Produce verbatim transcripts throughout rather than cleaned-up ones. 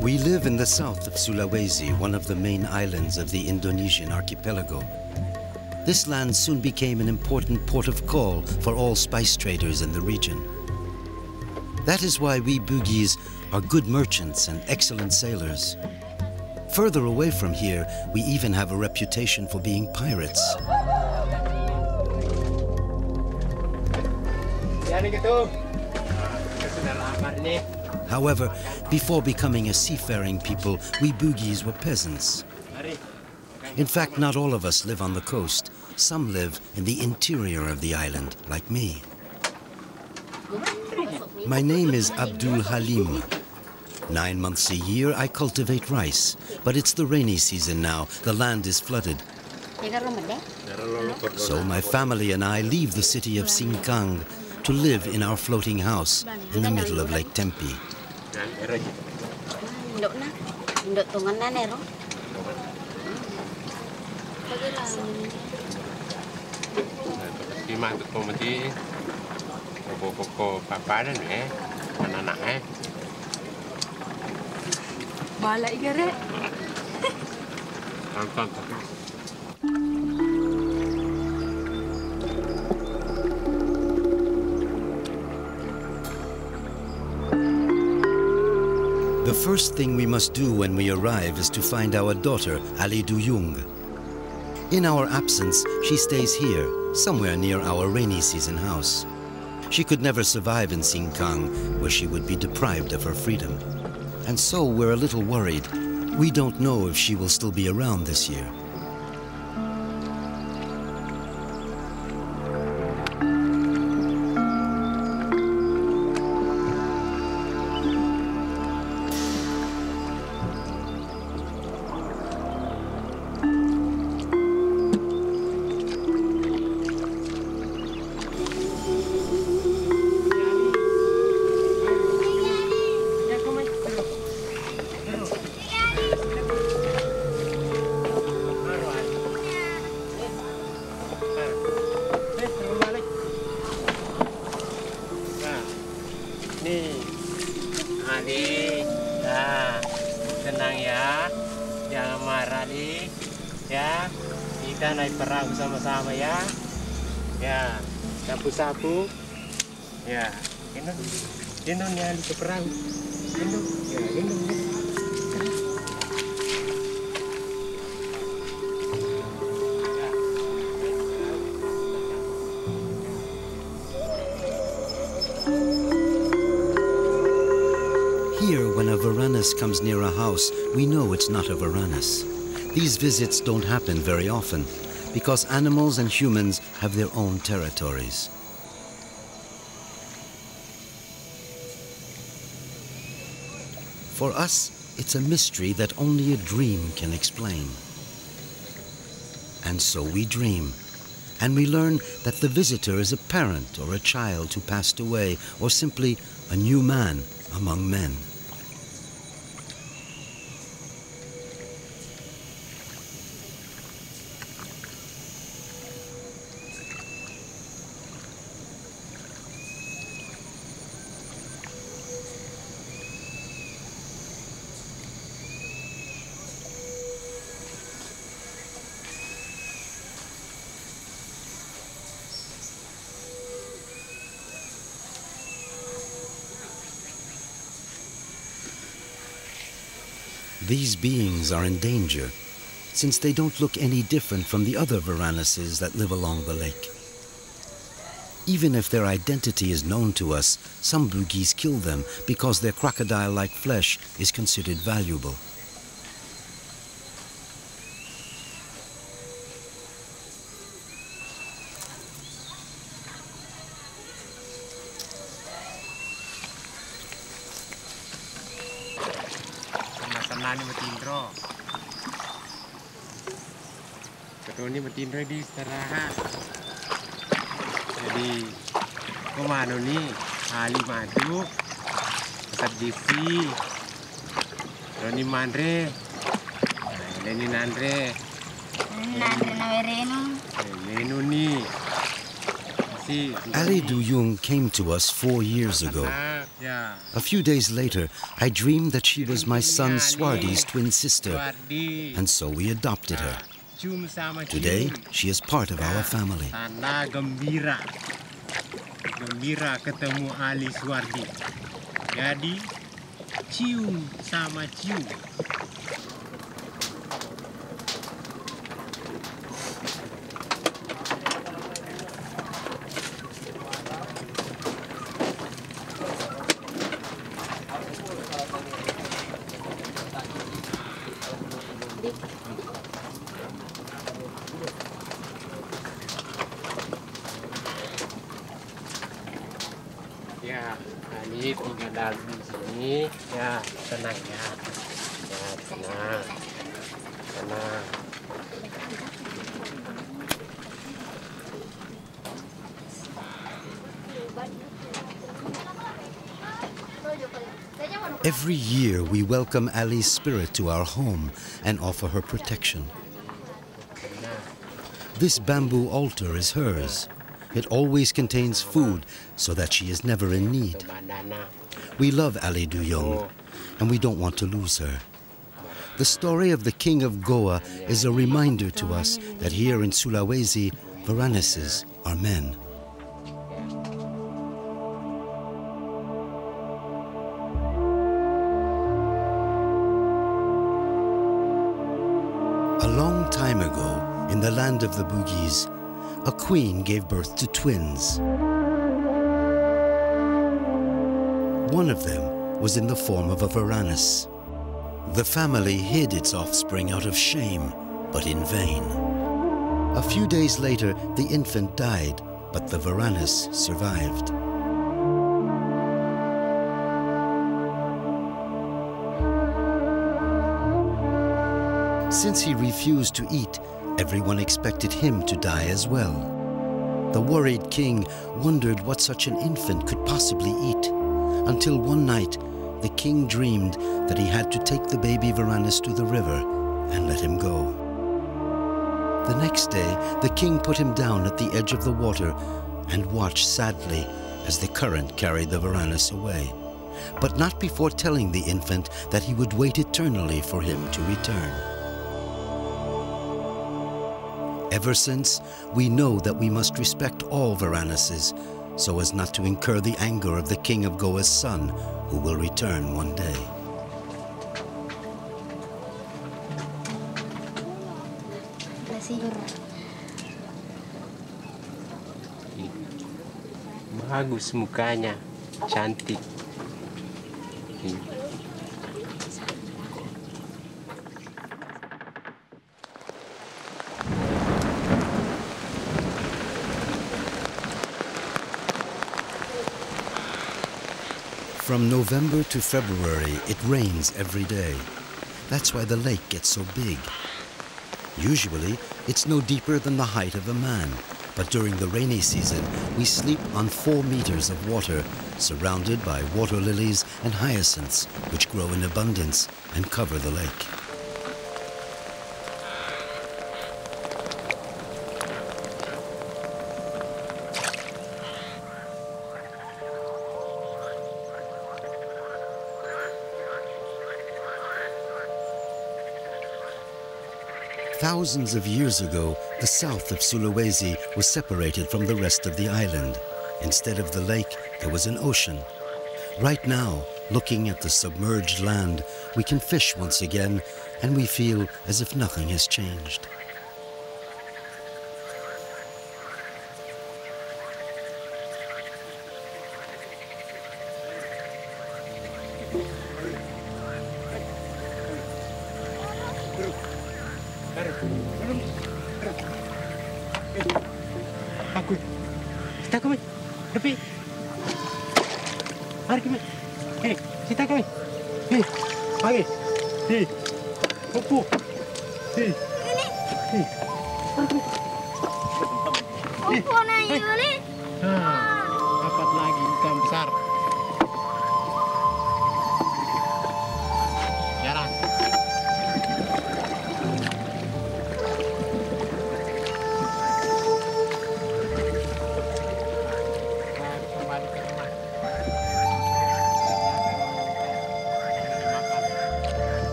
We live in the south of Sulawesi, one of the main islands of the Indonesian archipelago. This land soon became an important port of call for all spice traders in the region. That is why we Bugis are good merchants and excellent sailors. Further away from here, we even have a reputation for being pirates. However, before becoming a seafaring people, we Bugis were peasants. In fact, not all of us live on the coast. Some live in the interior of the island, like me. My name is Abdul Halim. Nine months a year, I cultivate rice. But it's the rainy season now. The land is flooded. So my family and I leave the city of Singkang to live in our floating house in the middle of Lake Tempe. The first thing we must do when we arrive is to find our daughter, Ali Duyung. In our absence, she stays here, somewhere near our rainy season house. She could never survive in Singkang, where she would be deprived of her freedom. And so we're a little worried. We don't know if she will still be around this year. Comes near a house, we know it's not a Varanus. These visits don't happen very often because animals and humans have their own territories. For us, it's a mystery that only a dream can explain. And so we dream, and we learn that the visitor is a parent or a child who passed away, or simply a new man among men. These beings are in danger, since they don't look any different from the other Varanuses that live along the lake. Even if their identity is known to us, some Bugis kill them because their crocodile-like flesh is considered valuable. Ali Duyung came to us four years ago. A few days later, I dreamed that she was my son Suardi's twin sister, and so we adopted her. Today, she is part of our family. Gembira ketemu Ali Suardi. Jadi, cium sama cium. Every year we welcome Ali's spirit to our home and offer her protection. This bamboo altar is hers. It always contains food so that she is never in need. We love Ali Duyung, and we don't want to lose her. The story of the king of Goa is a reminder to us that here in Sulawesi, Varanuses are men. A long time ago, in the land of the Bugis, a queen gave birth to twins. One of them was in the form of a Varanus. The family hid its offspring out of shame, but in vain. A few days later, the infant died, but the Varanus survived. Since he refused to eat, everyone expected him to die as well. The worried king wondered what such an infant could possibly eat. Until one night, the king dreamed that he had to take the baby Varanus to the river and let him go. The next day, the king put him down at the edge of the water and watched sadly as the current carried the Varanus away, but not before telling the infant that he would wait eternally for him to return. Ever since, we know that we must respect all Varanuses, so as not to incur the anger of the king of Goa's son, who will return one day. Bagus mukanya, cantik. From November to February, it rains every day. That's why the lake gets so big. Usually, it's no deeper than the height of a man, but during the rainy season, we sleep on four meters of water, surrounded by water lilies and hyacinths, which grow in abundance and cover the lake. Thousands of years ago, the south of Sulawesi was separated from the rest of the island. Instead of the lake, there was an ocean. Right now, looking at the submerged land, we can fish once again, and we feel as if nothing has changed.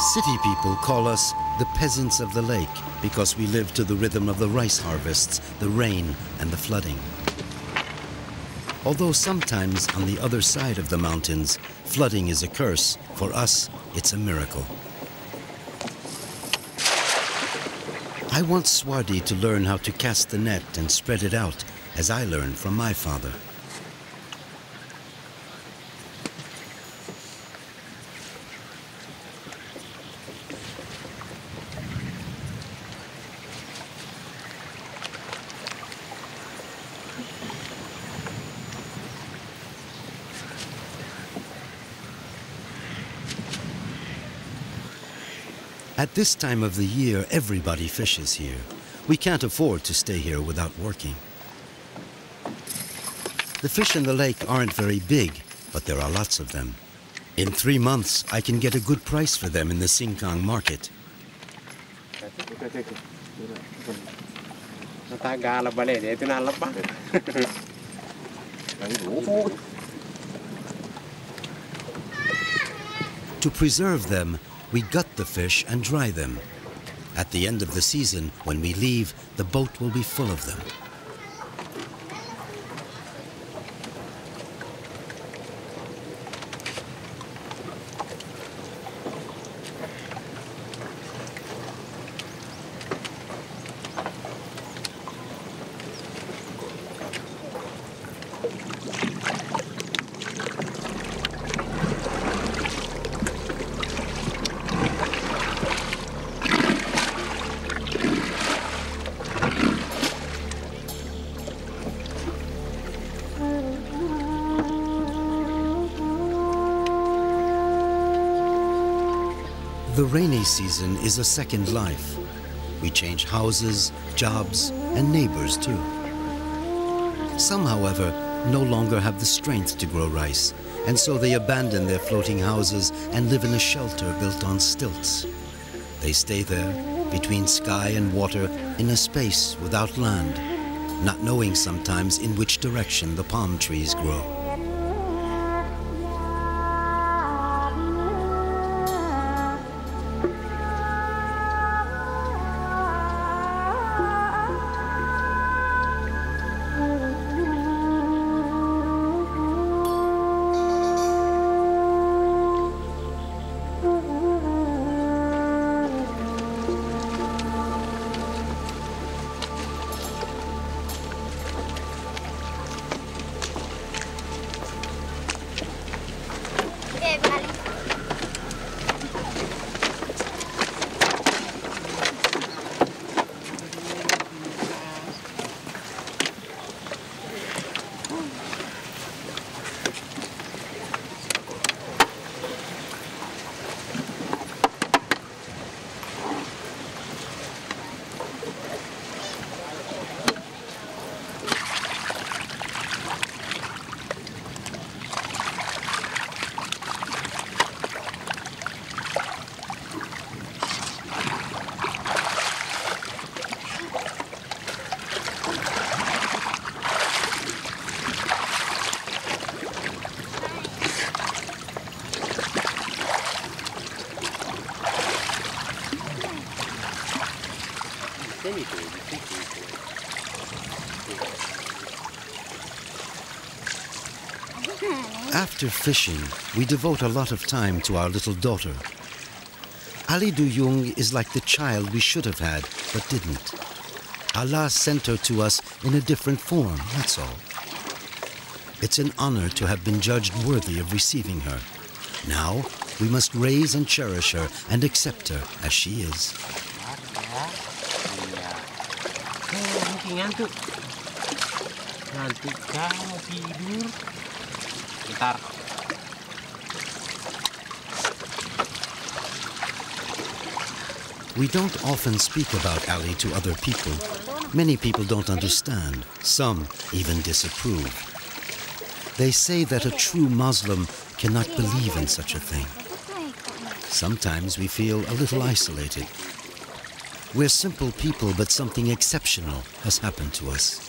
City people call us the peasants of the lake because we live to the rhythm of the rice harvests, the rain, and the flooding. Although sometimes on the other side of the mountains, flooding is a curse, for us, it's a miracle. I want Suardi to learn how to cast the net and spread it out, as I learned from my father. At this time of the year, everybody fishes here. We can't afford to stay here without working. The fish in the lake aren't very big, but there are lots of them. In three months, I can get a good price for them in the Singkang market. To preserve them, we gut the fish and dry them. At the end of the season, when we leave, the boat will be full of them. The rainy season is a second life. We change houses, jobs, and neighbors too. Some, however, no longer have the strength to grow rice, and so they abandon their floating houses and live in a shelter built on stilts. They stay there, between sky and water, in a space without land, not knowing sometimes in which direction the palm trees grow. After fishing, we devote a lot of time to our little daughter. Ali Duyung is like the child we should have had, but didn't. Allah sent her to us in a different form, that's all. It's an honor to have been judged worthy of receiving her. Now, we must raise and cherish her and accept her as she is. Bentar. We don't often speak about Ali to other people. Many people don't understand. Some even disapprove. They say that a true Muslim cannot believe in such a thing. Sometimes we feel a little isolated. We're simple people, but something exceptional has happened to us.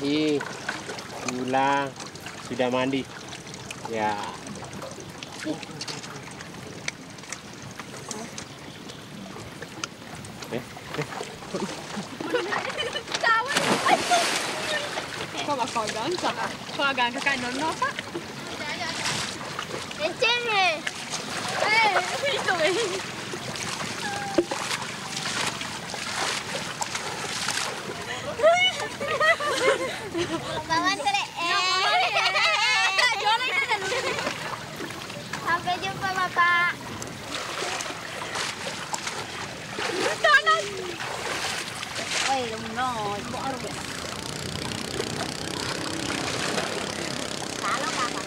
Di tulang sudah mandi. Ya. Eh, eh. Come on, danza. Come on, kakak nonton apa? Enceng. Eh, itu weh. Paman kere. Sampai jumpa Bapak. Panas. Oi, lumno, mau aru deh. Kalau Bapak.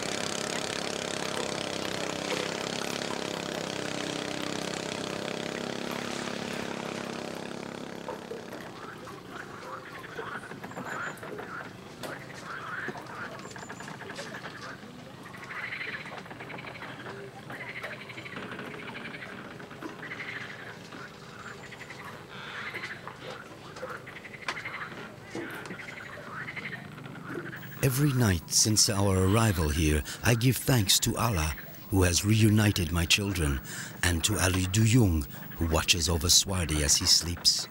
Every night since our arrival here, I give thanks to Allah, who has reunited my children, and to Ali Duyung, who watches over Suardi as he sleeps.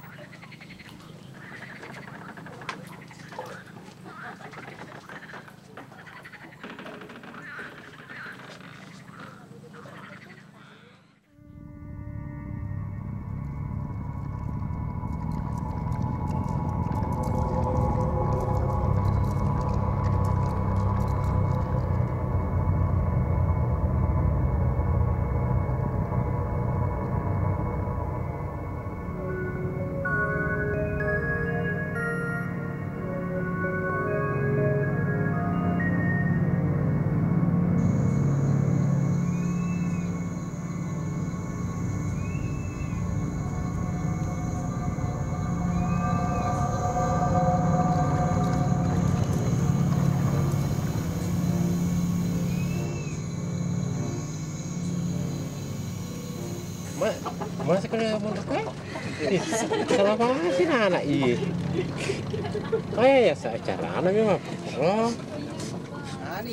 Salah banget sih anak iya.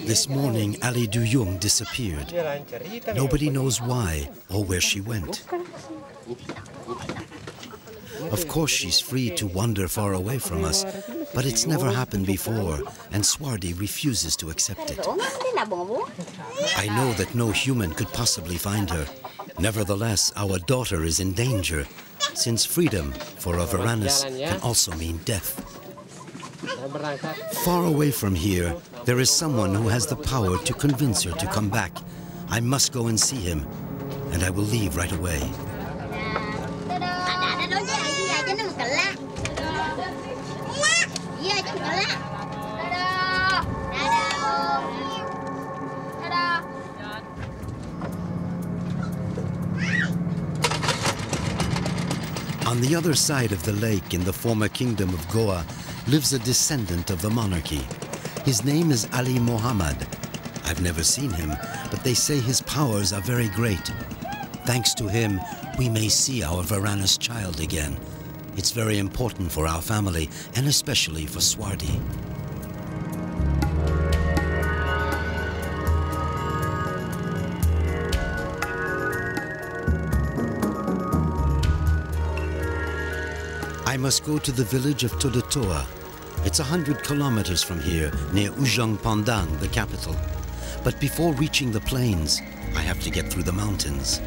This morning, Ali Duyung disappeared. Nobody knows why or where she went. Of course, she's free to wander far away from us, but it's never happened before, and Suardi refuses to accept it. I know that no human could possibly find her. Nevertheless, our daughter is in danger, since freedom for a Varanus can also mean death. Far away from here, there is someone who has the power to convince her to come back. I must go and see him, and I will leave right away. On the other side of the lake, in the former kingdom of Goa, lives a descendant of the monarchy. His name is Ali Muhammad. I've never seen him, but they say his powers are very great. Thanks to him, we may see our Varanus child again. It's very important for our family, and especially for Suardi. I must go to the village of Toda Toa. It's a hundred kilometers from here, near Ujong Pandang, the capital. But before reaching the plains, I have to get through the mountains.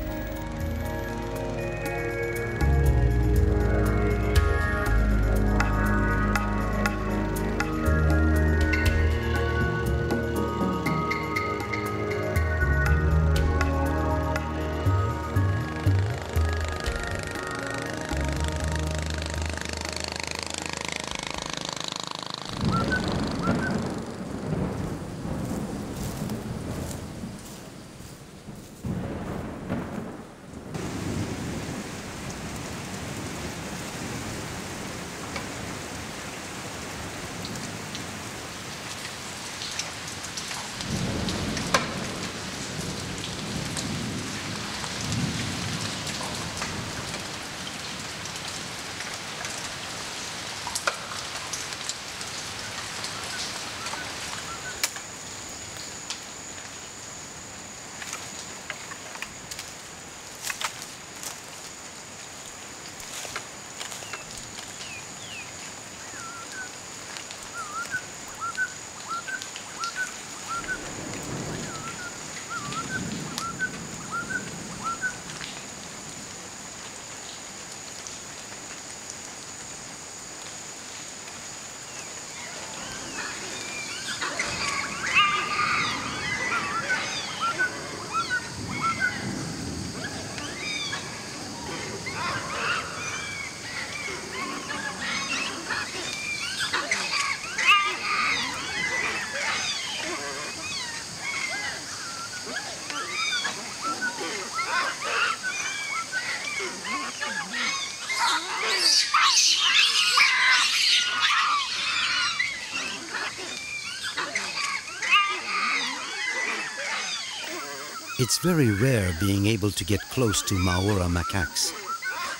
It's very rare being able to get close to Maora macaques.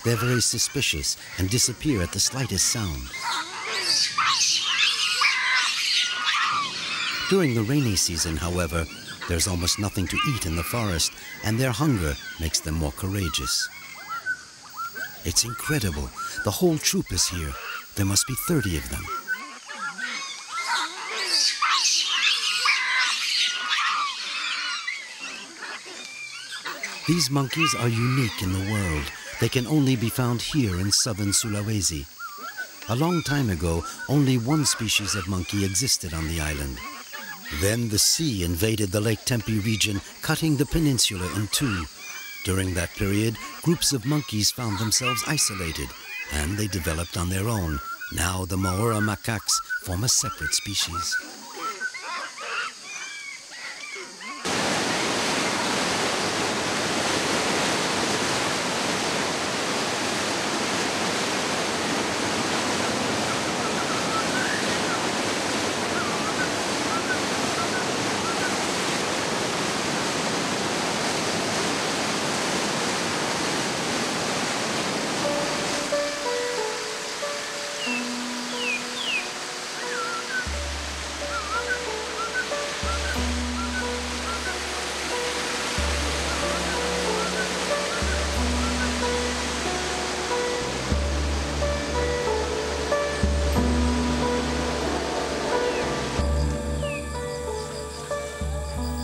They're very suspicious and disappear at the slightest sound. During the rainy season, however, there's almost nothing to eat in the forest, and their hunger makes them more courageous. It's incredible. The whole troop is here. There must be thirty of them. These monkeys are unique in the world. They can only be found here in southern Sulawesi. A long time ago, only one species of monkey existed on the island. Then the sea invaded the Lake Tempe region, cutting the peninsula in two. During that period, groups of monkeys found themselves isolated, and they developed on their own. Now the Maora macaques form a separate species.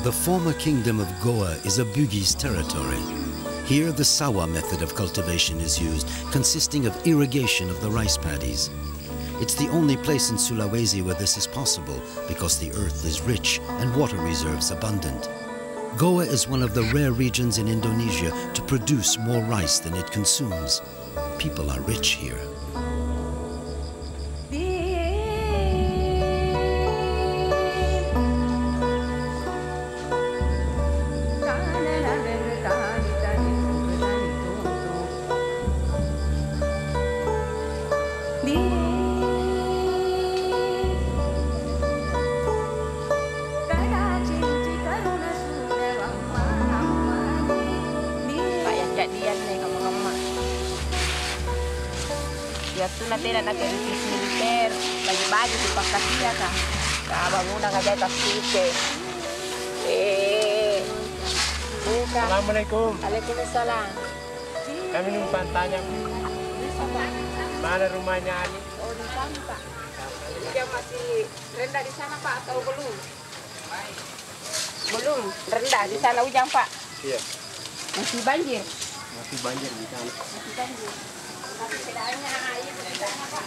The former kingdom of Goa is a Bugis territory. Here the Sawa method of cultivation is used, consisting of irrigation of the rice paddies. It's the only place in Sulawesi where this is possible because the earth is rich and water reserves abundant. Goa is one of the rare regions in Indonesia to produce more rice than it consumes. People are rich here. Assalamualaikum. Waalaikumsalam. Kami numpang tanya, mana rumahnya Ali? Oh, di sana, Pak. Dia masih rendah di sana, Pak, atau belum? Belum, rendah di sana Ujang, Pak. Iya. Masih banjir. Masih banjir di sana. Masih banjir. Tapi keadaannya air di sana, Pak.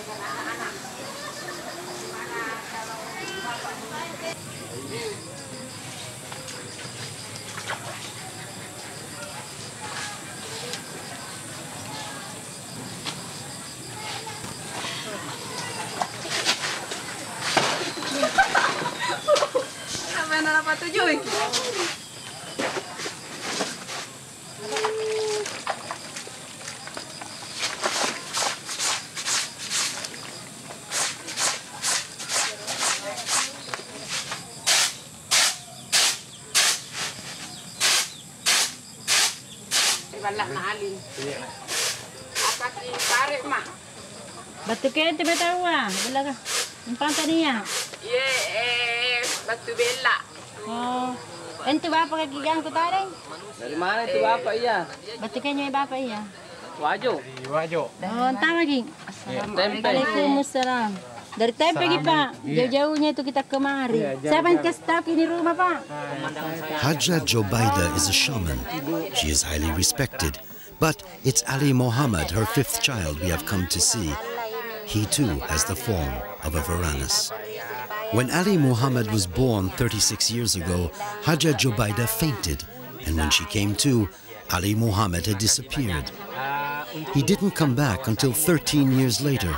Dengan anak-anak. Gimana kalau Bapak banjir? Batu kene tiba tahu ah, belakang empat tadi ya. Ye, batu belak. Oh, itu bapak kaki yang tu tarik. Dari mana itu bapak iya? Batu kene bapak iya. Wajo. Wajo. Oh, tama lagi. Waalaikumsalam. Dari Tempe lagi Pak. Jauh-jauhnya itu kita kemari. Siapa yang staff ini rumah Pak? Hajjah Jubaidah is a shaman. She is highly respected. But it's Ali Muhammad, her fifth child, we have come to see. He too has the form of a Varanus. When Ali Muhammad was born thirty-six years ago, Hajjah Jubaidah fainted, and when she came to, Ali Muhammad had disappeared. He didn't come back until thirteen years later,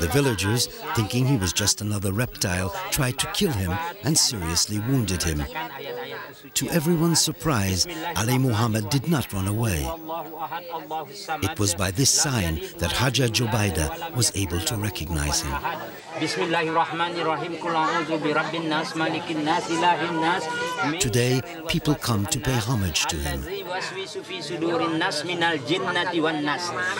The villagers, thinking he was just another reptile, tried to kill him and seriously wounded him. To everyone's surprise, Ali Muhammad did not run away. It was by this sign that Hajjah Jubaidah was able to recognize him. Today, people come to pay homage to him.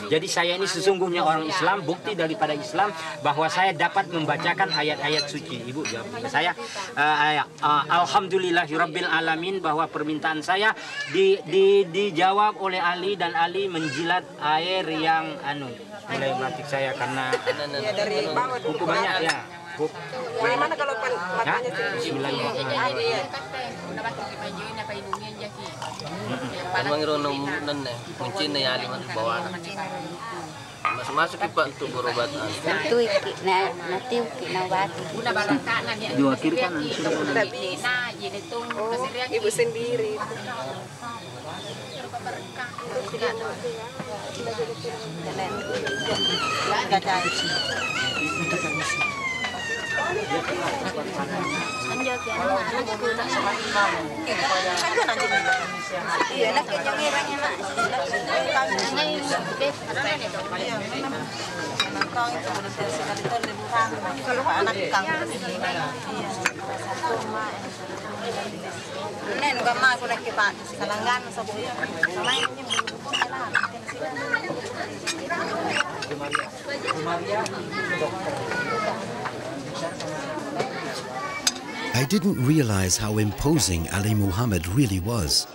Jadi saya ini sesungguhnya orang Islam, bukti daripada Islam bahwa saya dapat membacakan ayat-ayat suci. Ibu jawab saya, alhamdulillahirabbil alamin, bahwa permintaan saya di di dijawab oleh Ali, dan Ali menjilat air yang anu mulai melantik saya karena hukumannya ya. Ibu sendiri. I didn't realize how imposing Ali Muhammad really was.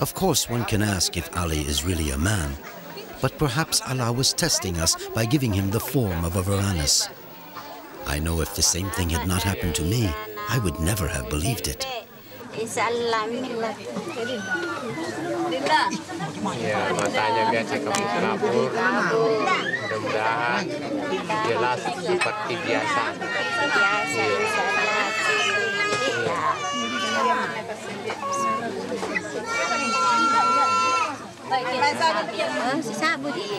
Of course, one can ask if Ali is really a man, but perhaps Allah was testing us by giving him the form of a Varanus. I know if the same thing had not happened to me, I would never have believed it.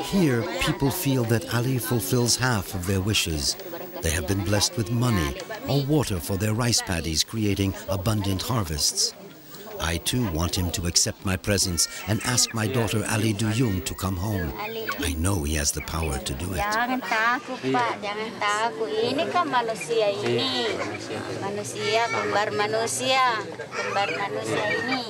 Here, people feel that Ali fulfills half of their wishes. They have been blessed with money or water for their rice paddies, creating abundant harvests. I too want him to accept my presence and ask my daughter Ali Duyung to come home. I know he has the power to do it. Jangan takut, Pak. Jangan takut. Ini kan manusia ini. Manusia, kembar manusia. Kembar manusia ini.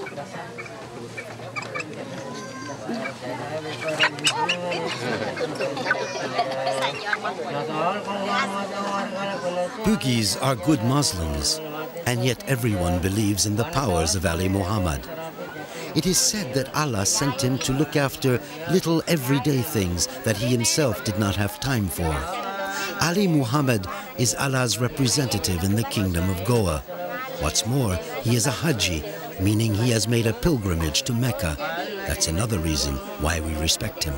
Bugis are good Muslims, and yet everyone believes in the powers of Ali Muhammad. It is said that Allah sent him to look after little everyday things that he himself did not have time for. Ali Muhammad is Allah's representative in the kingdom of Goa. What's more, he is a Haji, meaning he has made a pilgrimage to Mecca. That's another reason why we respect him.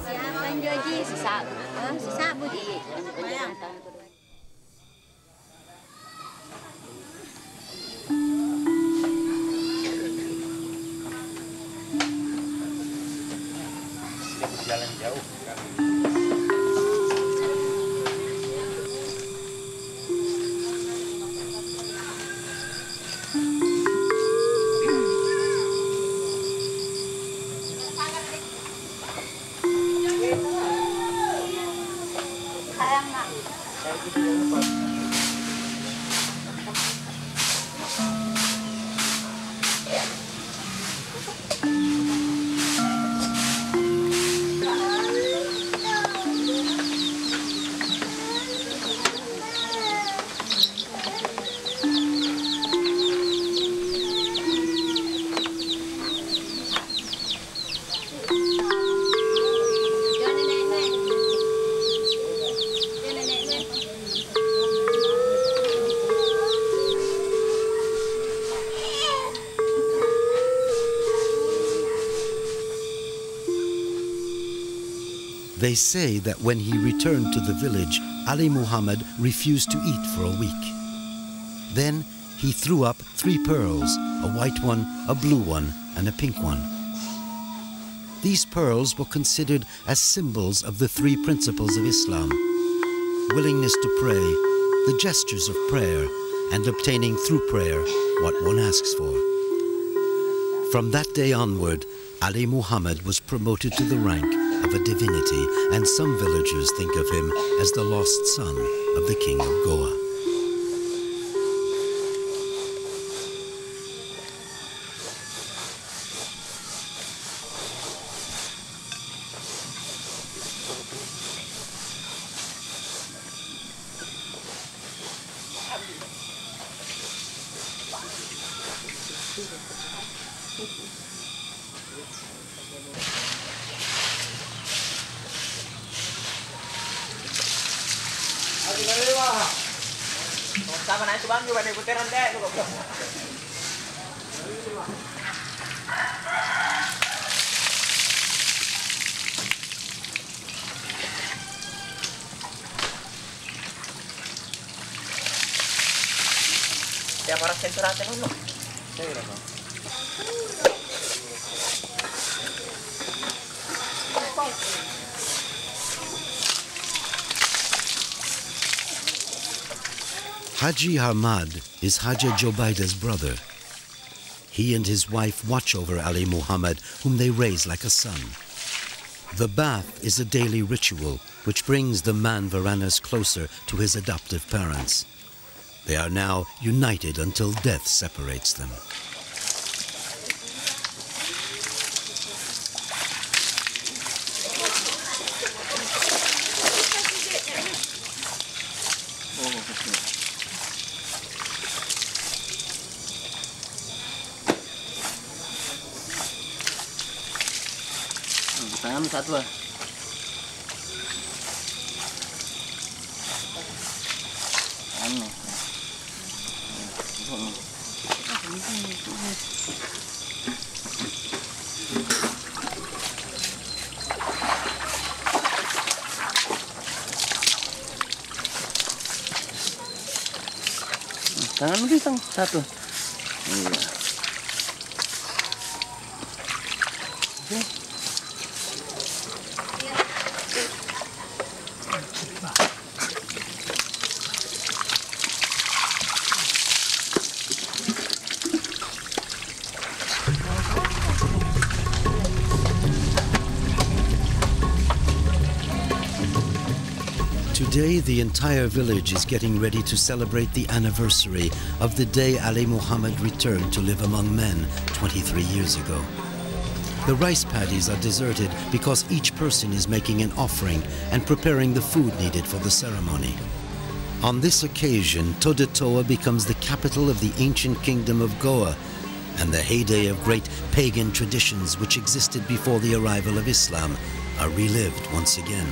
They say that when he returned to the village, Ali Muhammad refused to eat for a week. Then he threw up three pearls, a white one, a blue one, and a pink one. These pearls were considered as symbols of the three principles of Islam: willingness to pray, the gestures of prayer, and obtaining through prayer what one asks for. From that day onward, Ali Muhammad was promoted to the rank of a divinity, and some villagers think of him as the lost son of the king of Goa. Haji Ahmad is Hajjah Jubaidah's brother. He and his wife watch over Ali Muhammad, whom they raise like a son. The bath is a daily ritual which brings the man Varanus closer to his adoptive parents. They are now united until death separates them. Satwa. Anu. Tangan lagi sang satu. Iya. Today, the entire village is getting ready to celebrate the anniversary of the day Ali Muhammad returned to live among men twenty-three years ago. The rice paddies are deserted because each person is making an offering and preparing the food needed for the ceremony. On this occasion, Toda Toa becomes the capital of the ancient kingdom of Goa and the heyday of great pagan traditions which existed before the arrival of Islam are relived once again.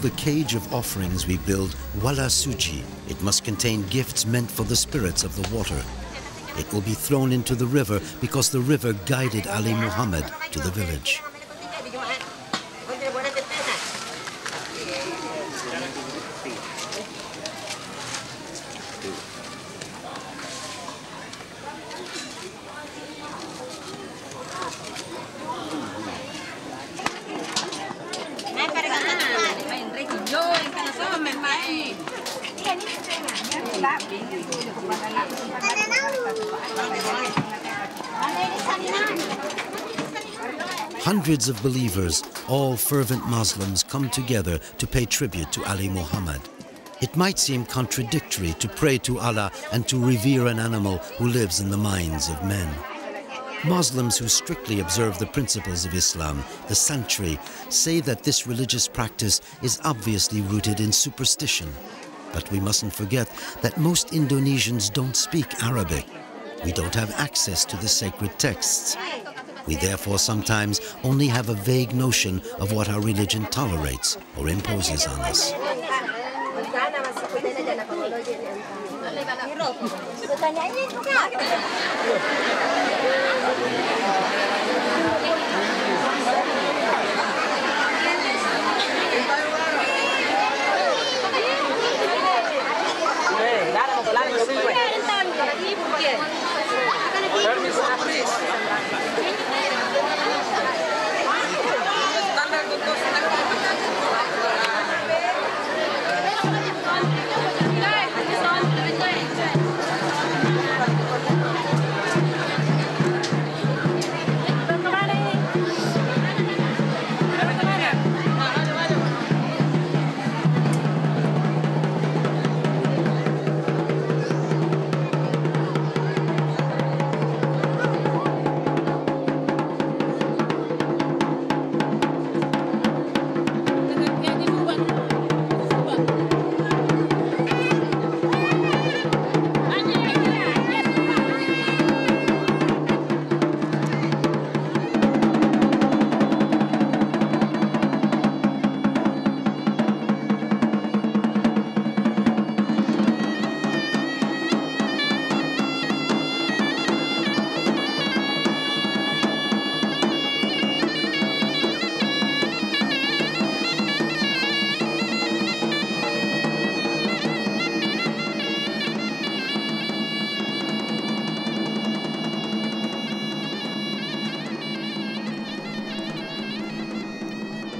The cage of offerings we build wala suji. It must contain gifts meant for the spirits of the water. It will be thrown into the river because the river guided Ali Muhammad to the village. Hundreds of believers, all fervent Muslims, come together to pay tribute to Ali Muhammad. It might seem contradictory to pray to Allah and to revere an animal who lives in the minds of men. Muslims who strictly observe the principles of Islam, the sanctuary, say that this religious practice is obviously rooted in superstition. But we mustn't forget that most Indonesians don't speak Arabic. We don't have access to the sacred texts. We therefore sometimes only have a vague notion of what our religion tolerates or imposes on us.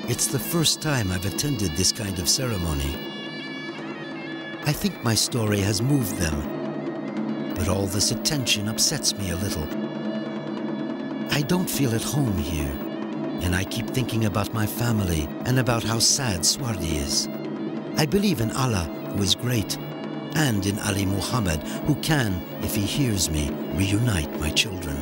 It's the first time I've attended this kind of ceremony. I think my story has moved them, but all this attention upsets me a little. I don't feel at home here, and I keep thinking about my family and about how sad Suardi is. I believe in Allah, who is great, and in Ali Muhammad, who can, if he hears me, reunite my children.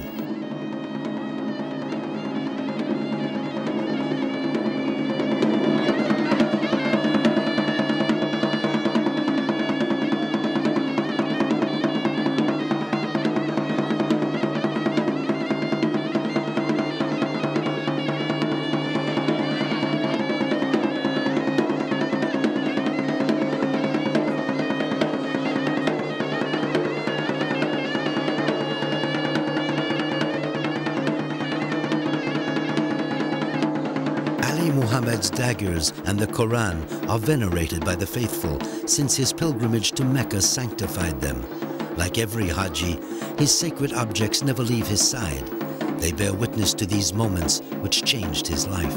Muhammad's daggers and the Quran are venerated by the faithful since his pilgrimage to Mecca sanctified them. Like every Haji, his sacred objects never leave his side. They bear witness to these moments which changed his life.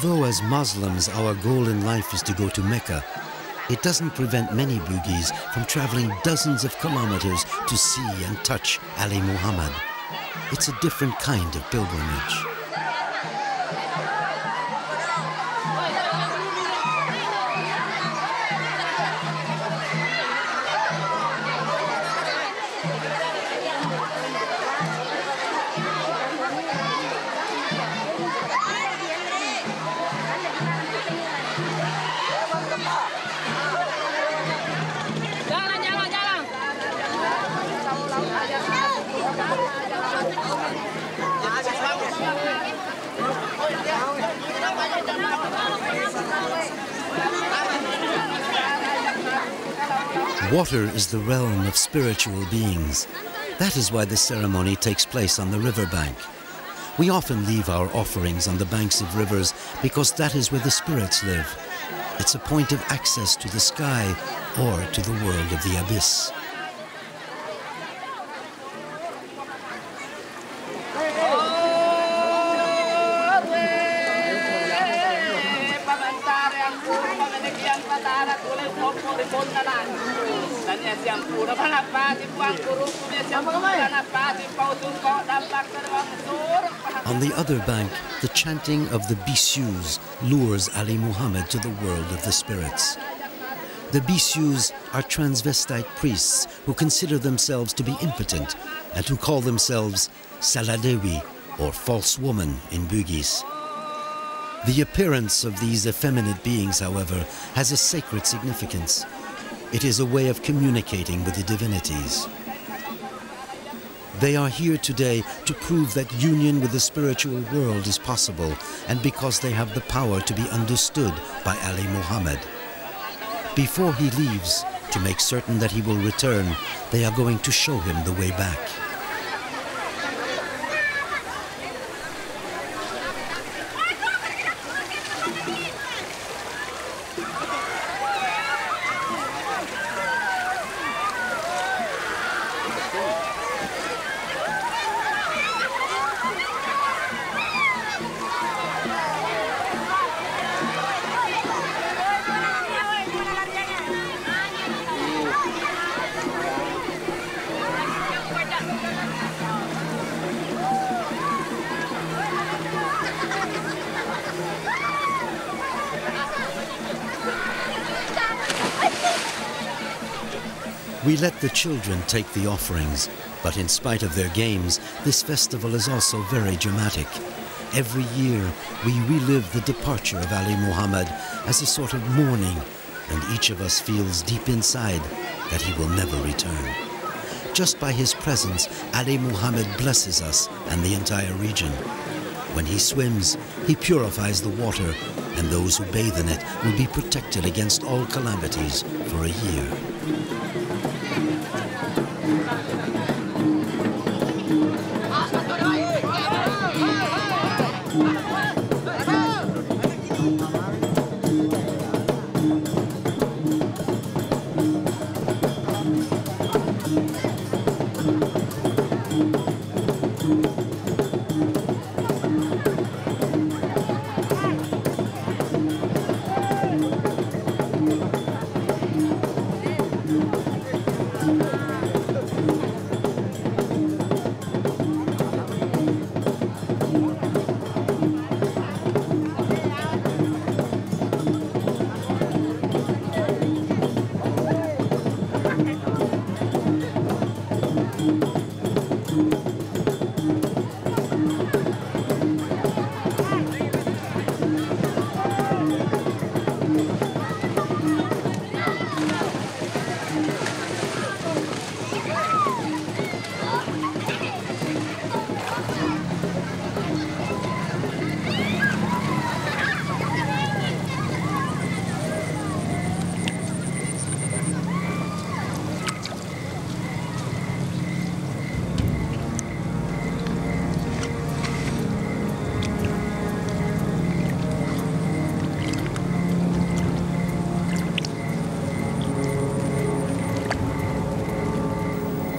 Although as Muslims our goal in life is to go to Mecca, it doesn't prevent many Bugis from traveling dozens of kilometers to see and touch Ali Muhammad. It's a different kind of pilgrimage. Water is the realm of spiritual beings. That is why this ceremony takes place on the riverbank. We often leave our offerings on the banks of rivers because that is where the spirits live. It's a point of access to the sky or to the world of the abyss. On the other bank, the chanting of the Bissus lures Ali Muhammad to the world of the spirits. The Bissus are transvestite priests who consider themselves to be impotent and who call themselves Saladewi, or false woman in Bugis. The appearance of these effeminate beings, however, has a sacred significance. It is a way of communicating with the divinities. They are here today to prove that union with the spiritual world is possible, and because they have the power to be understood by Ali Muhammad. Before he leaves, to make certain that he will return, they are going to show him the way back. We let the children take the offerings, but in spite of their games, this festival is also very dramatic. Every year, we relive the departure of Ali Muhammad as a sort of mourning, and each of us feels deep inside that he will never return. Just by his presence, Ali Muhammad blesses us and the entire region. When he swims, he purifies the water, and those who bathe in it will be protected against all calamities for a year.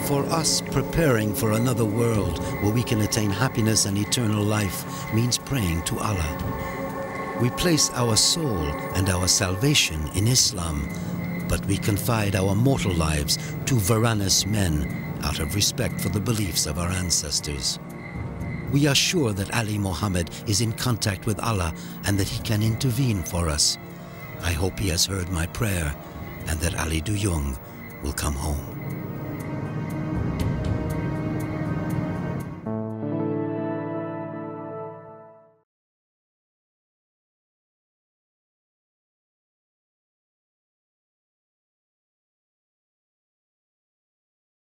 For us, preparing for another world where we can attain happiness and eternal life means praying to Allah. We place our soul and our salvation in Islam, but we confide our mortal lives to Varanus men out of respect for the beliefs of our ancestors. We are sure that Ali Muhammad is in contact with Allah and that he can intervene for us. I hope he has heard my prayer and that Ali Duyung will come home.